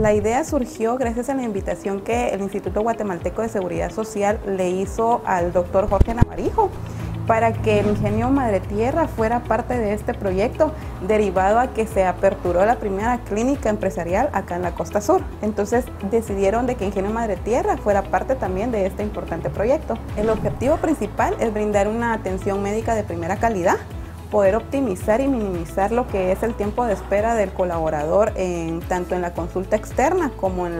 La idea surgió gracias a la invitación que el Instituto Guatemalteco de Seguridad Social le hizo al doctor Jorge Navarijo para que el Ingenio Madre Tierra fuera parte de este proyecto, derivado a que se aperturó la primera clínica empresarial acá en la Costa Sur. Entonces decidieron de que Ingenio Madre Tierra fuera parte también de este importante proyecto. El objetivo principal es brindar una atención médica de primera calidad, poder optimizar y minimizar lo que es el tiempo de espera del colaborador tanto en la consulta externa como en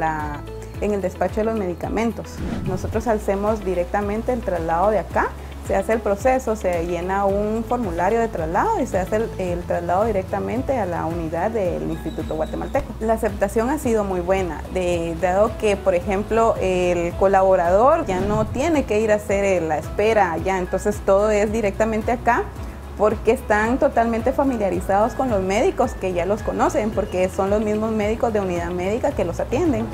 el despacho de los medicamentos. Nosotros hacemos directamente el traslado de acá, se hace el proceso, se llena un formulario de traslado y se hace el traslado directamente a la unidad del Instituto Guatemalteco. La aceptación ha sido muy buena, dado que, por ejemplo, el colaborador ya no tiene que ir a hacer la espera allá, entonces todo es directamente acá, porque están totalmente familiarizados con los médicos que ya los conocen, porque son los mismos médicos de unidad médica que los atienden.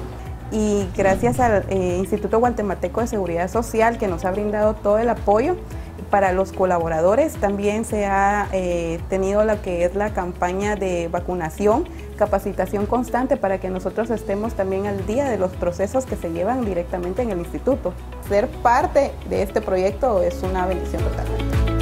Y gracias al Instituto Guatemalteco de Seguridad Social, que nos ha brindado todo el apoyo para los colaboradores, también se ha tenido lo que es la campaña de vacunación, capacitación constante para que nosotros estemos también al día de los procesos que se llevan directamente en el instituto. Ser parte de este proyecto es una bendición totalmente.